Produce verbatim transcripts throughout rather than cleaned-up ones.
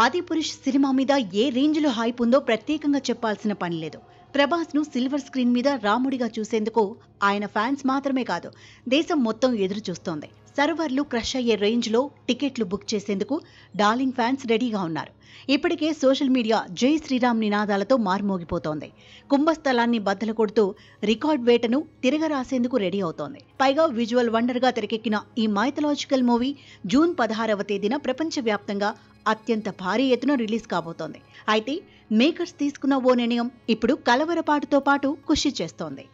Adipurush cinema మీద ఏ range లో hype ఉందో ప్రత్యేకంగా చెప్పాల్సిన పని లేదు। ప్రభాస్ ను సిల్వర్ స్క్రీన్ మీద రాముడిగా చూసేందుకు ఆయన ఫ్యాన్స్ మాత్రమే కాదు దేశం మొత్తం ఎదురు చూస్తోంది। సర్వర్లు క్రష్ అయ్యే రేంజ్ లో టికెట్లు బుక్ చేసేందుకు డార్లింగ్ ఫ్యాన్స్ రెడీగా ఉన్నారు। ఇప్పటికే సోషల్ మీడియా జై శ్రీరామ్ నినాదాలతో మార్మోగిపోతోంది। కుంభస్థలాన్ని బద్దలు కొడుతూ రికార్డ్ వేటను తిరగరాసేందుకు రెడీ అవుతోంది। పైగా విజువల్ వండర్ గా తెరకెక్కిన ఈ మైథలాజికల్ మూవీ జూన్ పదహారవ తేదీన ప్రపంచవ్యాప్తంగా అత్యంత భారీ ఎత్తున రిలీజ్ కాబోతోంది। అయితే మేకర్స్ తీసుకున్న ఓ నిర్ణయం ఇప్పుడు కలవరపాటుతో పాటు ఖుషి చేస్తోంది।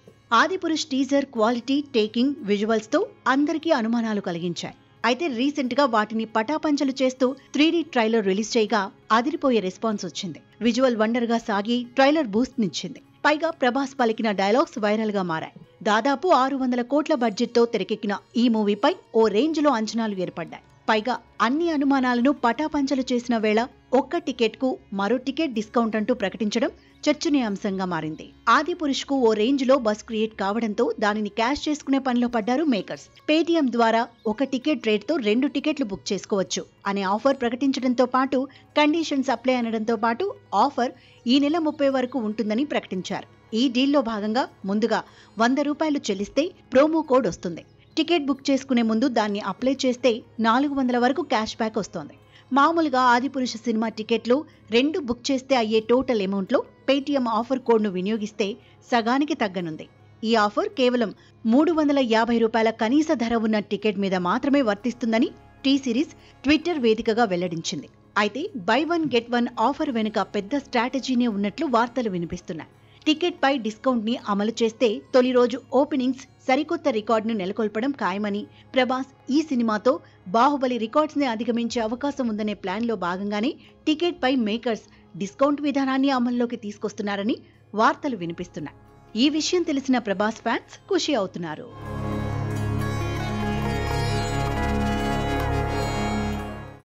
Adipurush teaser quality, taking, visuals తో అందరికీ అనుమానాలు కలిగించాయి। అయితే రీసెంట్ గా వాటిని పటాపంచలు చేస్తూ త్రీ డీ ట్రైలర్ రిలీజ్ చేయగా అదిరిపోయే రెస్పాన్స్ వచ్చింది। విజువల్ వండర్ గా సాగి ట్రైలర్ బూస్ట్ నిచ్చింది। పైగా ప్రభాస్ పలికిన డైలాగ్స్ వైరల్ గా మారాయి। దాదాపు ఆరు వందల కోట్ల బడ్జెట్ తో తెరకెక్కిన ఈ మూవీపై ఓ రేంజ్ లో అంచనాలు ఏర్పడ్డాయి। పైగా అన్ని అనుమానాలను పటాపంచలు చేసిన వేళ ఒక్క టికెట్ కు మరో టికెట్ డిస్కౌంట్ అంటూ ప్రకటించడం చర్చనీయాంశంగా మారింది। ఆదిపురుష్ కు ఓ రేంజ్ లో బస్ క్రియేట్ కావడంతో దానిని క్యాష్ చేసుకునే పనిలో పడ్డారు మేకర్స్। పేటీఎం ద్వారా ఒక టికెట్ రేట్ తో రెండు టికెట్లు బుక్ చేసుకోవచ్చు అనే ఆఫర్ ప్రకటించడంతో పాటు కండిషన్స్ అప్లై అనడంతో పాటు ఆఫర్ ఈ నెల ముప్పై వరకు ఉంటుందని ప్రకటించారు। ఈ డీల్లో భాగంగా ముందుగా వంద రూపాయలు చెల్లిస్తే ప్రోమో కోడ్ వస్తుంది। టికెట్ బుక్ చేసుకునే ముందు దాన్ని అప్లై చేస్తే నాలుగు వందల వరకు క్యాష్ బ్యాక్ వస్తోంది। మామూలుగా ఆదిపురుష సినిమా టికెట్లు రెండు బుక్ చేస్తే అయ్యే టోటల్ అమౌంట్లో పేటీఎం ఆఫర్ కోడ్ను వినియోగిస్తే సగానికి తగ్గనుంది। ఈ ఆఫర్ కేవలం మూడు వందల యాభై రూపాయల కనీస ధర ఉన్న టికెట్ మీద మాత్రమే వర్తిస్తుందని టీ సిరీస్ ట్విట్టర్ వేదికగా వెల్లడించింది। అయితే buy one get one offer వెనుక పెద్ద స్ట్రాటజీనే ఉన్నట్లు వార్తలు వినిపిస్తున్నాయి। టికెట్ పై డిస్కౌంట్ ని అమలు చేస్తే తొలి రోజు ఓపెనింగ్స్ సరికొత్త రికార్డును నెలకొల్పడం ఖాయమని, ప్రభాస్ ఈ సినిమాతో బాహుబలి రికార్డ్స్ ని అధిగమించే అవకాశం ఉందనే ప్లాన్లో భాగంగానే టికెట్ పై మేకర్స్ డిస్కౌంట్ విధానాన్ని అమల్లోకి తీసుకొస్తున్నారని వార్తలు వినిపిస్తున్నాయి। ఈ విషయం తెలిసిన ప్రభాస్ ఫ్యాన్స్ ఖుషి అవుతున్నారు।